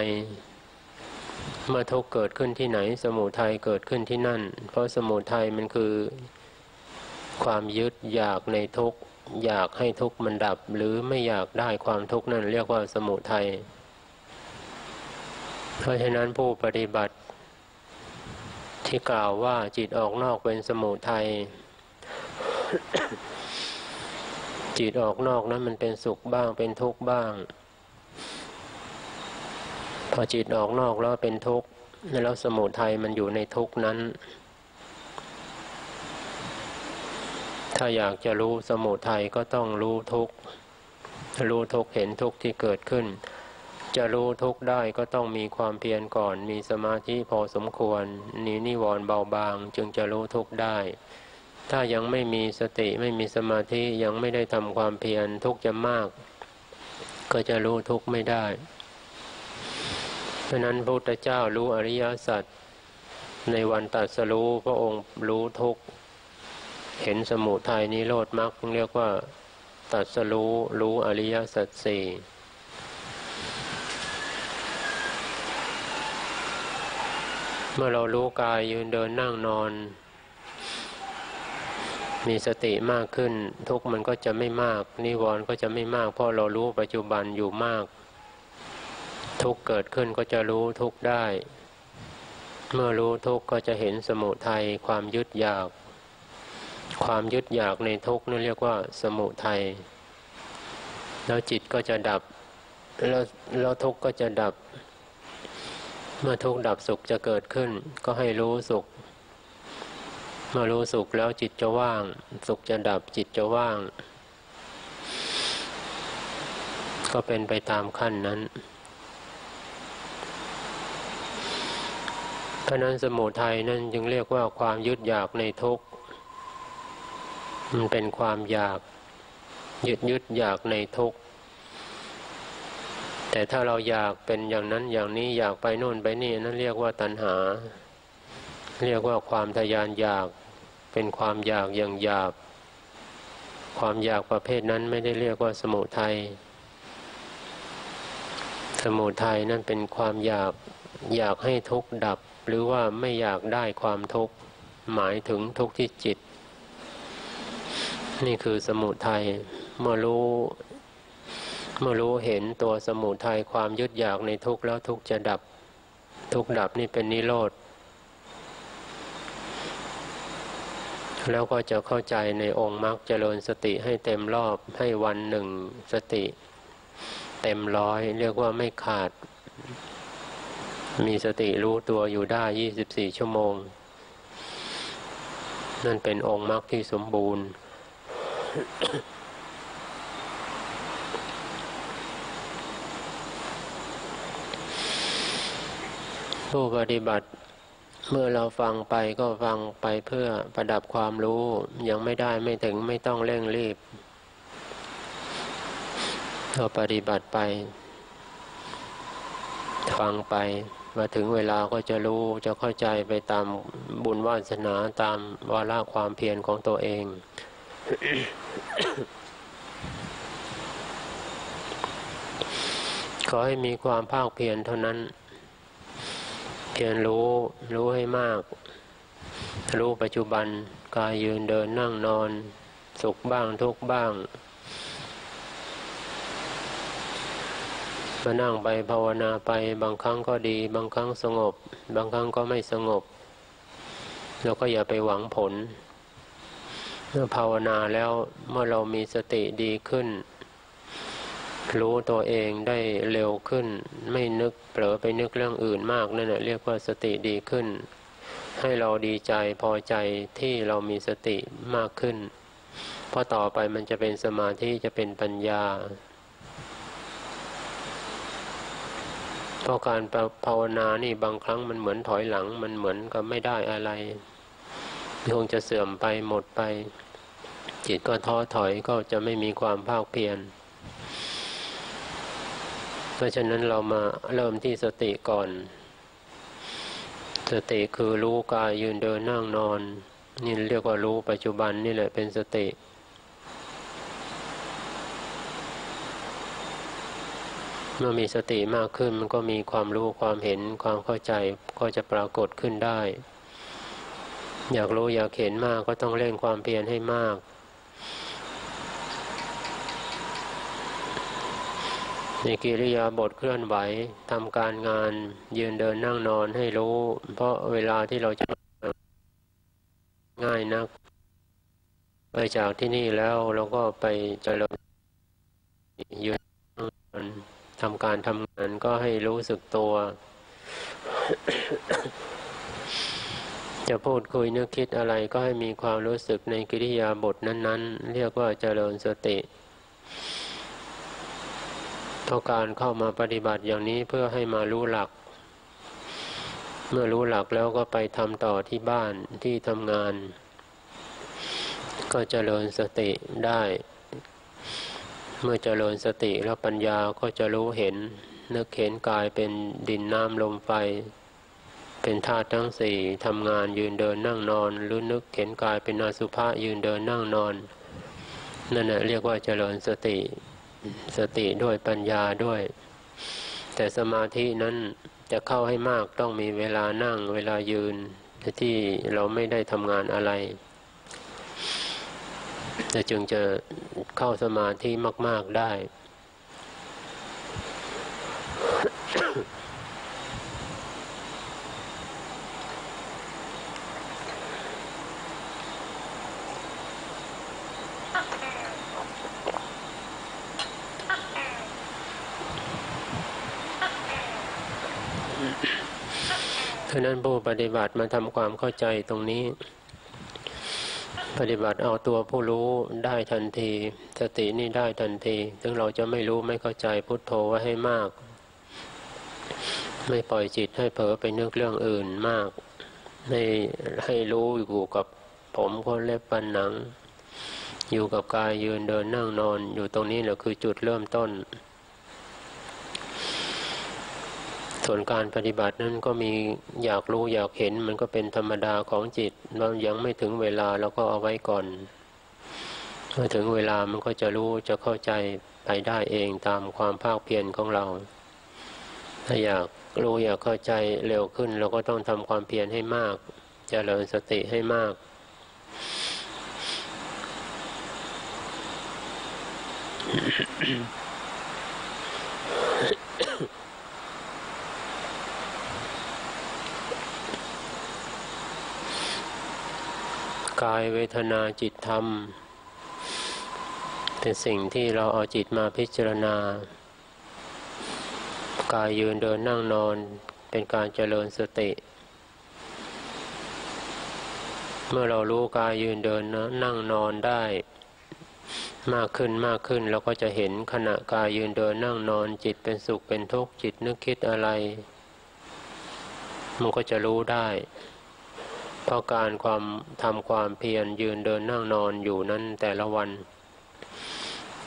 เมื่อทุกข์เกิดขึ้นที่ไหนสมุทัยเกิดขึ้นที่นั่นเพราะสมุทัยมันคือความยึดอยากในทุกข์อยากให้ทุกข์มันดับหรือไม่อยากได้ความทุกข์นั่นเรียกว่าสมุทัยเพราะฉะนั้นผู้ปฏิบัติที่กล่าวว่าจิตออกนอกเป็นสมุทัย จิตออกนอกนั้นมันเป็นสุขบ้างเป็นทุกข์บ้างพอจิตออกนอกแล้วเป็นทุกข์แล้วสมุทัยมันอยู่ในทุกข์นั้นถ้าอยากจะรู้สมุทัยก็ต้องรู้ทุกข์รู้ทุกข์เห็นทุกข์ที่เกิดขึ้นจะรู้ทุกข์ได้ก็ต้องมีความเพียรก่อนมีสมาธิพอสมควรนี่นิวรณ์เบาบางจึงจะรู้ทุกข์ได้ถ้ายังไม่มีสติไม่มีสมาธิยังไม่ได้ทำความเพียรทุกข์จะมากก็จะรู้ทุกข์ไม่ได้เพราะนั้นพระพุทธเจ้ารู้อริยสัจในวันตรัสรู้พระองค์รู้ทุกข์เห็นสมุทัยนิโรธมรรคเรียกว่าตรัสรู้รู้อริยสัจสี่เมื่อเรารู้กายยืนเดินนั่งนอนมีสติมากขึ้นทุกข์มันก็จะไม่มากนิวรณ์ก็จะไม่มากเพราะเรารู้ปัจจุบันอยู่มากทุกข์เกิดขึ้นก็จะรู้ทุกข์ได้เมื่อรู้ทุกข์ก็จะเห็นสมุทัยความยึดอยากความยึดอยากในทุกข์นั่นเรียกว่าสมุทัยแล้วจิตก็จะดับแล้วแล้วทุกข์ก็จะดับเมื่อทุกข์ดับสุขจะเกิดขึ้นก็ให้รู้สุขเมื่อรู้สุขแล้วจิตจะว่างสุขจะดับจิตจะว่างก็เป็นไปตามขั้นนั้นเพราะนั้นสมุทัยนั่นจึงเรียกว่าความยึดอยากในทุกข์มันเป็นความอยากยึดยึดอยากในทุกข์แต่ถ้าเราอยากเป็นอย่างนั้นอย่างนี้อยากไปโน่นไปนี่นั่นเรียกว่าตัณหาเรียกว่าความทะยานอยากเป็นความอยากอย่างหยาบความอยากประเภทนั้นไม่ได้เรียกว่าสมุทัยสมุทัยนั่นเป็นความอยากอยากให้ทุกข์ดับหรือว่าไม่อยากได้ความทุกข์หมายถึงทุกข์ที่จิตนี่คือสมุทัยเมื่อรู้เมื่อรู้เห็นตัวสมุทัยความยึดอยากในทุกข์แล้วทุกข์จะดับทุกข์ดับนี่เป็นนิโรธแล้วก็จะเข้าใจในองค์มรรคเจริญสติให้เต็มรอบให้วันหนึ่งสติเต็มร้อยเรียกว่าไม่ขาด มีสติรู้ตัวอยู่ได้ยี่สิบสี่ชั่วโมงนั่นเป็นองค์มรรคที่สมบูรณ์ ผู้ปฏิบัติเมื่อเราฟังไปก็ฟังไปเพื่อประดับความรู้ยังไม่ได้ไม่ถึงไม่ต้องเร่งรีบก็ปฏิบัติไปฟังไปมาถึงเวลาก็จะรู้จะเข้าใจไปตามบุญวาสนาตามวาระความเพียรของตัวเอง ขอให้มีความภาคเพียรเท่านั้นเพียรรู้รู้ให้มากรู้ปัจจุบันกายยืนเดินนั่งนอนสุขบ้างทุกข์บ้างมานั่งไปภาวนาไปบางครั้งก็ดีบางครั้งสงบบางครั้งก็ไม่สงบเราก็อย่าไปหวังผลเมื่อภาวนาแล้วเมื่อเรามีสติดีขึ้นรู้ตัวเองได้เร็วขึ้นไม่นึกเผลอไปนึกเรื่องอื่นมากนั่นแหละเรียกว่าสติดีขึ้นให้เราดีใจพอใจที่เรามีสติมากขึ้นเพราะต่อไปมันจะเป็นสมาธิจะเป็นปัญญาเพราะการภาวนานี่บางครั้งมันเหมือนถอยหลังมันเหมือนกับไม่ได้อะไรคงจะเสื่อมไปหมดไปจิตก็ท้อถอยก็จะไม่มีความภาคเพียรเพราะฉะนั้นเรามาเริ่มที่สติก่อนสติคือรู้กายยืนเดินนั่งนอนนี่เรียกว่ารู้ปัจจุบันนี่แหละเป็นสติเมื่อมีสติมากขึ้นมันก็มีความรู้ความเห็นความเข้าใจก็จะปรากฏขึ้นได้อยากรู้อยากเห็นมากก็ต้องเร่งความเพียรให้มากในกิริยาบถเคลื่อนไหวทำการงานยืนเดินนั่งนอนให้รู้เพราะเวลาที่เราจะง่ายนักไปจากที่นี่แล้วเราก็ไปเจริญยืนทำการทำงานก็ให้รู้สึกตัว จะพูดคุยนึกคิดอะไรก็ให้มีความรู้สึกในกิริยาบถนั้นๆเรียกว่าเจริญสติต้องการเข้ามาปฏิบัติอย่างนี้เพื่อให้มารู้หลักเมื่อรู้หลักแล้วก็ไปทำต่อที่บ้านที่ทำงานก็เจริญสติได้เมื่อเจริญสติแล้วปัญญาก็จะรู้เห็นนึกเห็นกายเป็นดินน้ำลมไฟเป็นธาตุทั้งสี่ทำงานยืนเดินนั่งนอนหรือนึกเห็นกายเป็นอสุภะยืนเดินนั่งนอนนั่นแหละเรียกว่าเจริญสติสติด้วยปัญญาด้วยแต่สมาธินั้นจะเข้าให้มากต้องมีเวลานั่งเวลายืนที่เราไม่ได้ทำงานอะไรแต่จึงจะเข้าสมาธิมากๆได้ เพราะนั้นผู้ปฏิบัติมาทำความเข้าใจตรงนี้ปฏิบัติเอาตัวผู้รู้ได้ทันทีสตินี่ได้ทันทีถึงเราจะไม่รู้ไม่เข้าใจพุทโธไว้ให้มากไม่ปล่อยจิตให้เผลอไปนึกเรื่องอื่นมากให้ให้รู้อยู่กับผมขนเล็บฟันหนังอยู่กับกายยืนเดินนั่งนอนอยู่ตรงนี้แหละคือจุดเริ่มต้นส่วนการปฏิบัตินั้นก็มีอยากรู้อยากเห็นมันก็เป็นธรรมดาของจิตเรายังไม่ถึงเวลาเราก็เอาไว้ก่อนเมื่อถึงเวลามันก็จะรู้จะเข้าใจไปได้เองตามความภาคเพียรของเราถ้าอยากรู้อยากเข้าใจเร็วขึ้นเราก็ต้องทำความเพียรให้มากเจริญสติให้มากกายเวทนาจิตธรรมเป็นสิ่งที่เราเอาจิตมาพิจารณากายยืนเดินนั่งนอน เป็นการเจริญสติเมื่อเรารู้กายยืนเดินนั่งนอนได้มากขึ้นมากขึ้นเราก็จะเห็นขณะกายยืนเดินนั่งนอนจิตเป็นสุขเป็นทุกข์จิตนึกคิดอะไรมันก็จะรู้ได้เพราะการความทำความเพียรยืนเดินนั่งนอนอยู่นั้นแต่ละวัน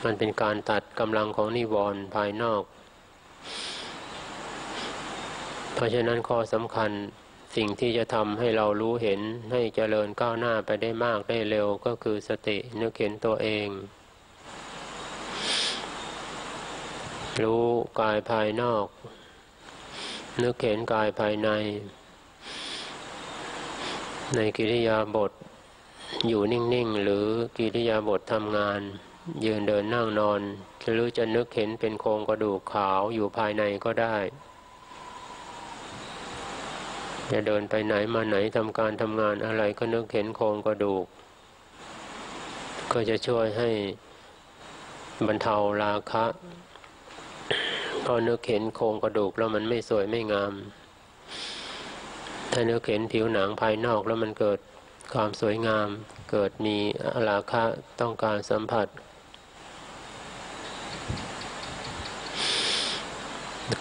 มันเป็นการตัดกำลังของนิวรณ์ภายนอกเพราะฉะนั้นข้อสำคัญสิ่งที่จะทำให้เรารู้เห็นให้เจริญก้าวหน้าไปได้มากได้เร็วก็คือสตินึกเห็นตัวเองรู้กายภายนอกนึกเห็นกายภายในในกิริยาบถอยู่นิ่งๆหรือกิริยาบถทำงานยืนเดินนั่งนอนหรือจะนึกเห็นเป็นโครงกระดูกขาวอยู่ภายในก็ได้จะเดินไปไหนมาไหนทำการทำงานอะไรก็นึกเห็นโครงกระดูกก็จะช่วยให้บรรเทาราคะพอนึกเห็นโครงกระดูกแล้วมันไม่สวยไม่งามถ้านึกเห็นผิวหนังภายนอกแล้วมันเกิดความสวยงามเกิดมีราคะต้องการสัมผัส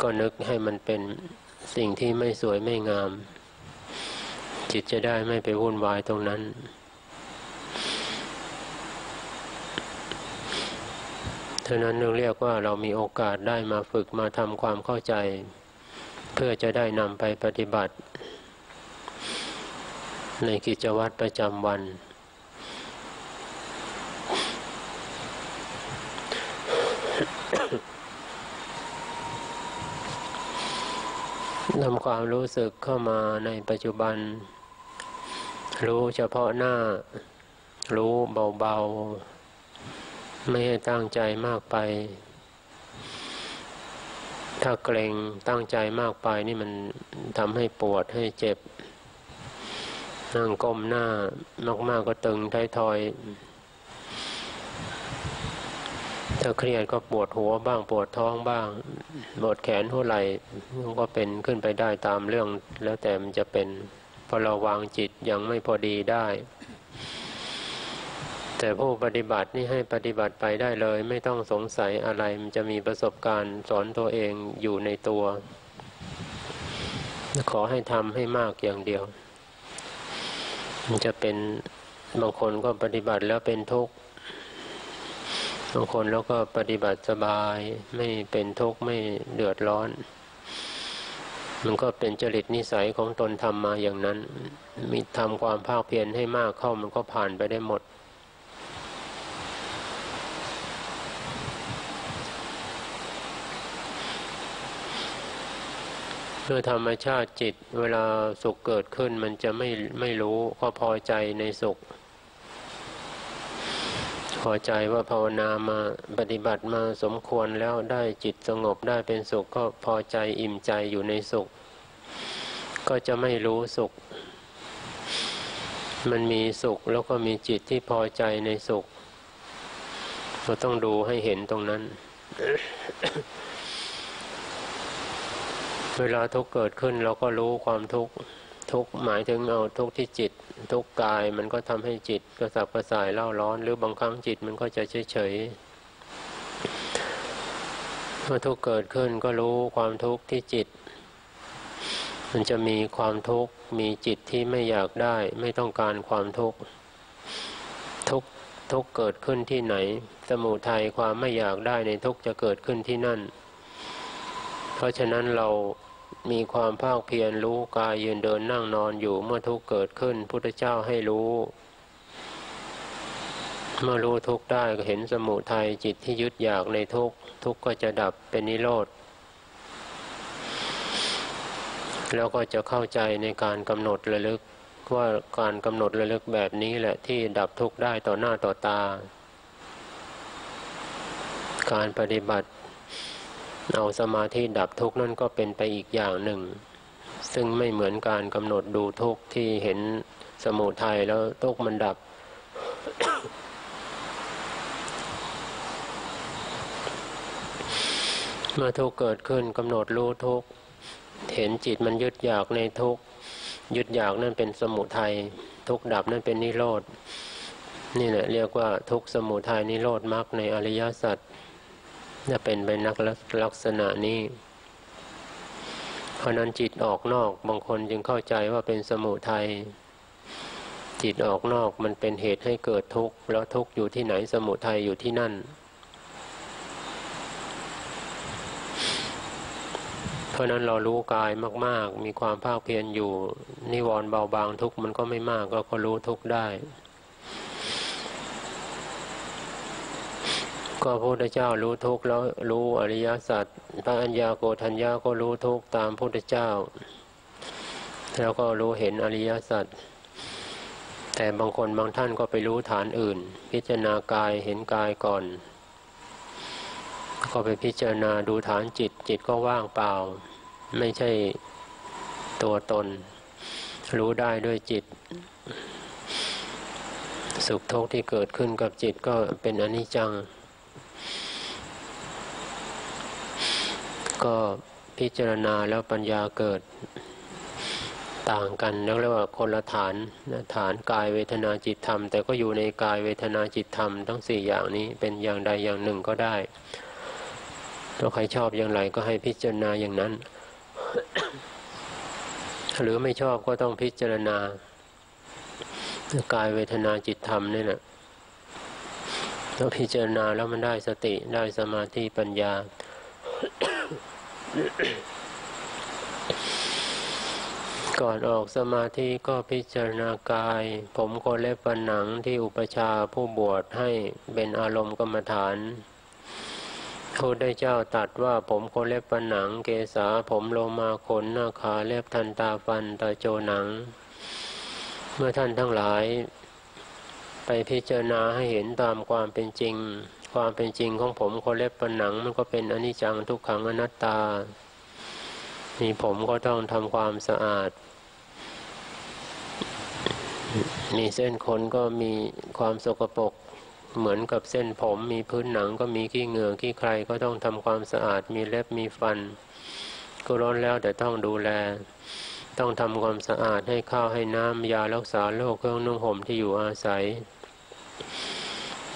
ก็นึกให้มันเป็นสิ่งที่ไม่สวยไม่งามจิตจะได้ไม่ไปวุ่นวายตรงนั้นฉะนั้นเรียกว่าเรามีโอกาสได้มาฝึกมาทำความเข้าใจเพื่อจะได้นำไปปฏิบัติในกิจวัตรประจำวันนำความรู้สึกเข้ามาในปัจจุบันรู้เฉพาะหน้ารู้เบาๆไม่ให้ตั้งใจมากไปถ้าเกร็งตั้งใจมากไปนี่มันทำให้ปวดให้เจ็บนั่งก้มหน้ามากๆก็ตึงท้ายทอยถ้าเครียดก็ปวดหัวบ้างปวดท้องบ้างปวดแขนหัวไหล่ก็เป็นขึ้นไปได้ตามเรื่องแล้วแต่มันจะเป็นพอเราวางจิตยังไม่พอดีได้แต่ผู้ปฏิบัตินี่ให้ปฏิบัติไปได้เลยไม่ต้องสงสัยอะไรมันจะมีประสบการณ์สอนตัวเองอยู่ในตัวขอให้ทำให้มากอย่างเดียวมันจะเป็นบางคนก็ปฏิบัติแล้วเป็นทุกข์บางคนแล้วก็ปฏิบัติสบายไม่เป็นทุกข์ไม่เดือดร้อนมันก็เป็นจริตนิสัยของตนทำมาอย่างนั้นมีทำความภาคเพียรให้มากเข้ามันก็ผ่านไปได้หมดด้วยธรรมชาติจิตเวลาสุขเกิดขึ้นมันจะไม่ไม่รู้ก็พอใจในสุขพอใจว่าภาวนามาปฏิบัติมาสมควรแล้วได้จิตสงบได้เป็นสุขก็พอใจอิ่มใจอยู่ในสุขก็จะไม่รู้สุขมันมีสุขแล้วก็มีจิตที่พอใจในสุขเราต้องดูให้เห็นตรงนั้น เวลาทุกข์เกิดขึ้นเราก็รู้ความทุกข์ทุกข์หมายถึงเอาทุกข์ที่จิตทุกข์กายมันก็ทำให้จิตกระสับกระส่ายเล่าร้อนหรือบางครั้งจิตมันก็จะเฉยเฉยเมื่อทุกข์เกิดขึ้นก็รู้ความทุกข์ที่จิตมันจะมีความทุกข์มีจิตที่ไม่อยากได้ไม่ต้องการความทุกข์ทุกข์ทุกข์เกิดขึ้นที่ไหนสมุทัยความไม่อยากได้ในทุกข์จะเกิดขึ้นที่นั่นเพราะฉะนั้นเรามีความภาคเพียรรู้กายยืนเดินนั่งนอนอยู่เมื่อทุกข์เกิดขึ้นพุทธเจ้าให้รู้เมื่อรู้ทุกข์ได้ก็เห็นสมุทัยจิตที่ยึดอยากในทุกข์ทุกข์ก็จะดับเป็นนิโรธแล้วก็จะเข้าใจในการกำหนดระลึกว่าการกำหนดระลึกแบบนี้แหละที่ดับทุกข์ได้ต่อหน้าต่อตาการปฏิบัติเอาสมาธิดับทุกข์นั่นก็เป็นไปอีกอย่างหนึ่งซึ่งไม่เหมือนการกำหนดดูทุกข์ที่เห็นสมุทัยแล้วทุกข์มันดับ เมื่อทุกข์เกิดขึ้นกำหนดรู้ทุกข์ เห็นจิตมันยึดอยากในทุกข์ยึดอยากนั่นเป็นสมุทัยทุกข์ดับนั่นเป็นนิโรธนี่แหละเรียกว่าทุกข์สมุทัยนิโรธมรรคในอริยสัจจะเป็นไปนักลักษณะนี้เพราะนั้นจิตออกนอกบางคนจึงเข้าใจว่าเป็นสมุทัยจิตออกนอกมันเป็นเหตุให้เกิดทุกข์แล้วทุกข์อยู่ที่ไหนสมุทัยอยู่ที่นั่นเพราะนั้นเรารู้กายมากๆมีความภาคเพียรอยู่นิวรณ์เบาบางทุกข์มันก็ไม่มากเราก็รู้ทุกข์ได้ก็พระพุทธเจ้ารู้ทุกข์แล้วรู้อริยสัจพระอัญญาโกฏัญญาก็รู้ทุกข์ตามพระพุทธเจ้าแล้วก็รู้เห็นอริยสัจแต่บางคนบางท่านก็ไปรู้ฐานอื่นพิจารณากายเห็นกายก่อนก็ไปพิจารณาดูฐานจิตจิตก็ว่างเปล่าไม่ใช่ตัวตนรู้ได้ด้วยจิตสุขทุกข์ที่เกิดขึ้นกับจิตก็เป็นอนิจจังก็พิจารณาแล้วปัญญาเกิดต่างกันเรียกว่าคนละฐานฐานกายเวทนาจิตธรรมแต่ก็อยู่ในกายเวทนาจิตธรรมทั้งสี่อย่างนี้เป็นอย่างใดอย่างหนึ่งก็ได้ถ้าใครชอบอย่างไรก็ให้พิจารณาอย่างนั้น หรือไม่ชอบก็ต้องพิจารณากายเวทนาจิตธรรมนี่แหละถ้าพิจารณาแล้วมันได้สติได้สมาธิปัญญา ก่อนออกสมาธิก็พิจารณากายผมขนเล็บฟันหนังที่อุปชฌาย์ผู้บวชให้เป็นอารมณ์กรรมฐานพระพุทธเจ้าตรัสว่าผมขนเล็บฟันหนังเกศาผมโลมาขนหน้าขาเล็บทันตาฟันตาโจหนังเมื่อท่านทั้งหลายไปพิจารณาให้เห็นตามความเป็นจริงความเป็นจริงของผมขนเล็บฟันหนังมันก็เป็นอนิจจังทุกขังอนัตตานี่ผมก็ต้องทำความสะอาดนี่เส้นขนก็มีความสกปรกเหมือนกับเส้นผมมีพื้นหนังก็มีขี้เหงื่อขี้ใครก็ต้องทำความสะอาดมีเล็บมีฟันก็ร้อนแล้วแต่ต้องดูแลต้องทำความสะอาดให้ข้าวให้น้ำยารักษาโรคเครื่องนุ่งห่มที่อยู่อาศัย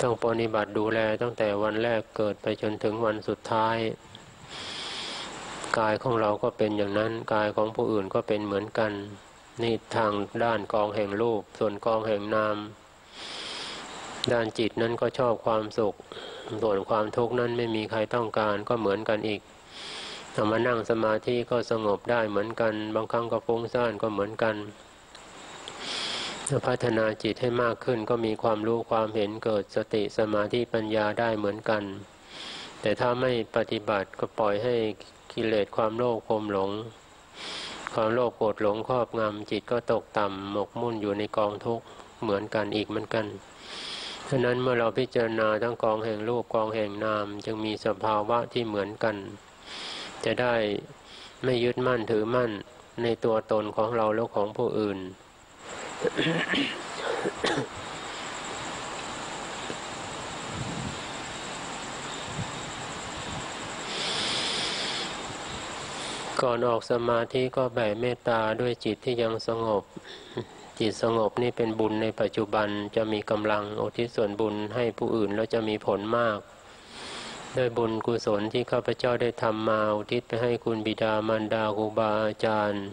ต้องปฏิบัติดูแลตั้งแต่วันแรกเกิดไปจนถึงวันสุดท้ายกายของเราก็เป็นอย่างนั้นกายของผู้อื่นก็เป็นเหมือนกันนี่ทางด้านกองแห่งรูปส่วนกองแห่งนามด้านจิตนั้นก็ชอบความสุขส่วนความทุกข์นั้นไม่มีใครต้องการก็เหมือนกันอีกถ้ามานั่งสมาธิก็สงบได้เหมือนกันบางครั้งก็ฟุ้งซ่านก็เหมือนกันถ้าพัฒนาจิตให้มากขึ้นก็มีความรู้ความเห็นเกิดสติสมาธิปัญญาได้เหมือนกันแต่ถ้าไม่ปฏิบัติก็ปล่อยให้กิเลสความโลภความหลงความโลภโกรธหลงครอบงำจิตก็ตกต่ำหมกมุ่นอยู่ในกองทุกข์เหมือนกันอีกเหมือนกันฉะนั้นเมื่อเราพิจารณาทั้งกองแห่งรูปกองแห่งนามจึงมีสภาวะที่เหมือนกันจะได้ไม่ยึดมั่นถือมั่นในตัวตนของเราและของผู้อื่น ก่อนออกสมาธิก็แผ่เมตตาด้วยจิตที่ยังสงบจิตสงบนี่เป็นบุญในปัจจุบันจะมีกำลังอุทิศส่วนบุญให้ผู้อื่นแล้วจะมีผลมากด้วยบุญกุศลที่ข้าพเจ้าได้ทำมาอุทิศไปให้คุณบิดามารดาครูบาอาจารย์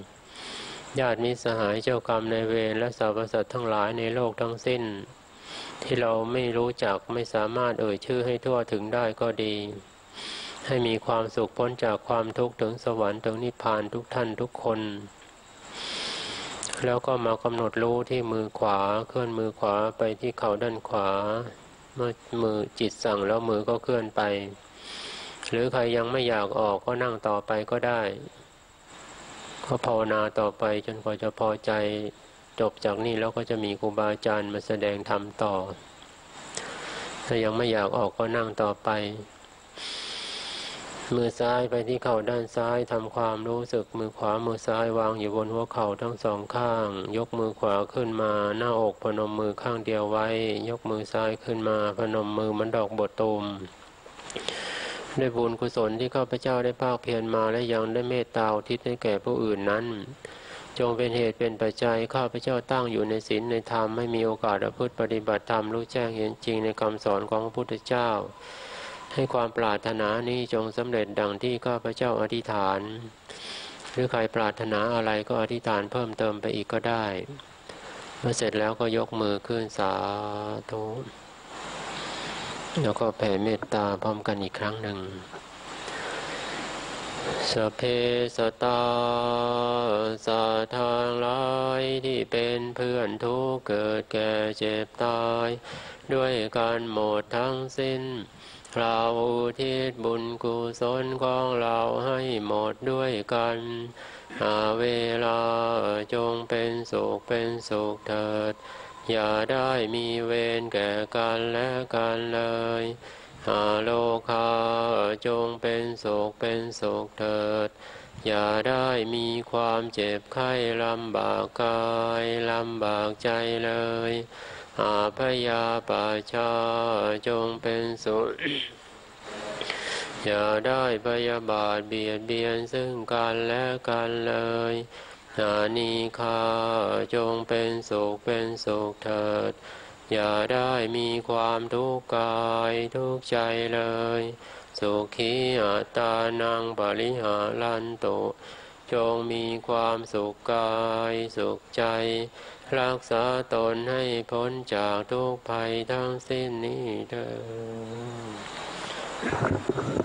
ญาติมิตรสหายเจ้ากรรมนายเวรและสรรพสัตว์ทั้งหลายในโลกทั้งสิ้นที่เราไม่รู้จักไม่สามารถเอ่ยชื่อให้ทั่วถึงได้ก็ดีให้มีความสุขพ้นจากความทุกข์ถึงสวรรค์ถึงนิพพานทุกท่านทุกคนแล้วก็มากำหนดรู้ที่มือขวาเคลื่อนมือขวาไปที่เข่าด้านขวาเมื่อมือจิตสั่งแล้วมือก็เคลื่อนไปหรือใครยังไม่อยากออกก็นั่งต่อไปก็ได้ก็ภาวนาต่อไปจนกว่าจะพอใจจบจากนี้แล้วก็จะมีครูบาอาจารย์มาแสดงธรรมต่อถ้ายังไม่อยากออกก็นั่งต่อไปมือซ้ายไปที่เข่าด้านซ้ายทำความรู้สึกมือขวามือซ้ายวางอยู่บนหัวเข่าทั้งสองข้างยกมือขวาขึ้นมาหน้าอกพนมมือข้างเดียวไว้ยกมือซ้ายขึ้นมาพนมมือมันดอกบทตูม ด้วยบุญกุศลที่ข้าพเจ้าได้ภาคเพียรมาและยังได้เมตตาอุทิศให้แก่ผู้อื่นนั้นจงเป็นเหตุเป็นปัจจัยข้าพเจ้าตั้งอยู่ในศีลในธรรมให้มีโอกาสประพฤติปฏิบัติธรรมรู้แจ้งเห็นจริงในคำสอนของพระพุทธเจ้าให้ความปรารถนานี้จงสำเร็จดังที่ข้าพเจ้าอธิษฐานหรือใครปรารถนาอะไรก็อธิษฐานเพิ่มเติมไปอีกก็ได้เมื่อเสร็จแล้วก็ยกมือขึ้นสาธุแล้วก็แผ่เมตตาพร้อมกันอีกครั้งหนึ่งสัพเพสัตตาสัตว์ทั้งหลายที่เป็นเพื่อนทุกข์เกิดแก่เจ็บตายด้วยกันหมดทั้งสิ้นเราอุทิศบุญกุศลของเราให้หมดด้วยกันหาเวลาจงเป็นสุขเป็นสุขเถิดอย่าได้มีเวรแก่กันและกันเลยหาโลกาจงเป็นสุขเป็นสุขเถิดอย่าได้มีความเจ็บไข้ลำบากกายลำบากใจเลยหาพยาปาชาจงเป็นสุข อย่าได้พยาบาทเบียดเบียนซึ่งกันและกันเลยหานีฆาจงเป็นสุขเป็นสุขเถิดอย่าได้มีความทุกข์กายทุกข์ใจเลยสุขีอัตตานังปริหารันตุจงมีความสุขกายสุขใจรักษาตนให้พ้นจากทุกภัยทั้งสิ้นนี้เถิด